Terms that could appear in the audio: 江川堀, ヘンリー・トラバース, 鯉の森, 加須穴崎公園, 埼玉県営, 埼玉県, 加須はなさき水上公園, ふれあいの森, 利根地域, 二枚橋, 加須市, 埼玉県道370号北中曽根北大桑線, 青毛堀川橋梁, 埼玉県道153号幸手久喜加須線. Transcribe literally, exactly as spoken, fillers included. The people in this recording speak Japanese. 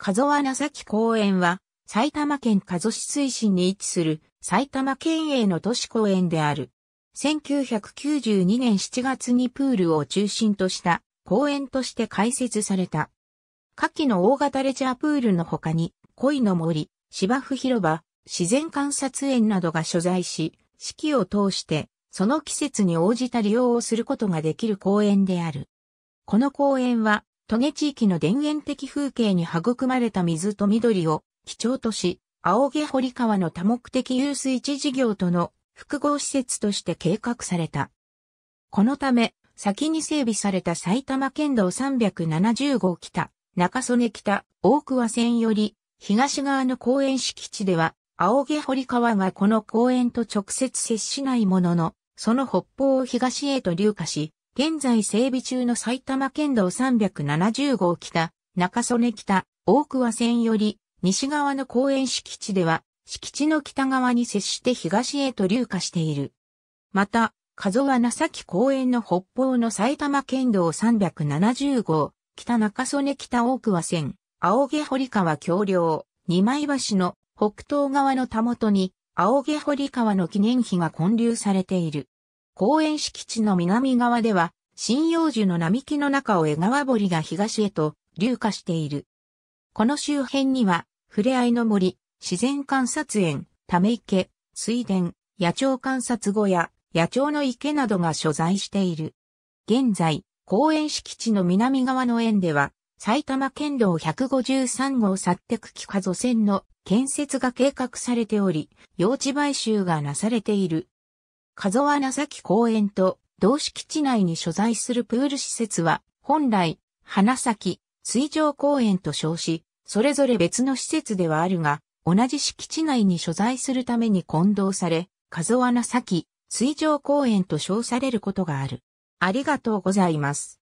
加須穴崎公園は、埼玉県加須市水心に位置する埼玉県営の都市公園である。せんきゅうひゃくきゅうじゅうにねんしちがつにプールを中心とした公園として開設された。夏季の大型レジャープールの他に、鯉の森、芝生広場、自然観察園などが所在し、四季を通して、その季節に応じた利用をすることができる公園である。この公園は、利根地域の田園的風景に育まれた水と緑を基調とし、青毛堀川の多目的遊水地事業との複合施設として計画された。このため、先に整備された埼玉県道さんびゃくななじゅうごう北、中曽根北、大桑線より、東側の公園敷地では、青毛堀川がこの公園と直接接しないものの、その北方を東へと流下し、現在整備中の埼玉県道さんびゃくななじゅうごう北、中曽根北、大桑線より、西側の公園敷地では、敷地の北側に接して東へと流下している。また、加須穴崎公園の北方の埼玉県道さんびゃくななじゅうごう、北中曽根北大桑線、青毛堀川橋梁、二枚橋の北東側のたもとに、青毛堀川の記念碑が建立されている。公園敷地の南側では、針葉樹の並木の中を江川堀が東へと流下している。この周辺には、ふれあいの森、自然観察園、ため池、水田、野鳥観察小屋、野鳥の池などが所在している。現在、公園敷地の南側の園では、埼玉県道ひゃくごじゅうさんごう幸手久喜加須線の建設が計画されており、用地買収がなされている。加須穴崎公園と同敷地内に所在するプール施設は、本来、花咲、水上公園と称し、それぞれ別の施設ではあるが、同じ敷地内に所在するために混同され、加須穴崎、水上公園と称されることがある。ありがとうございます。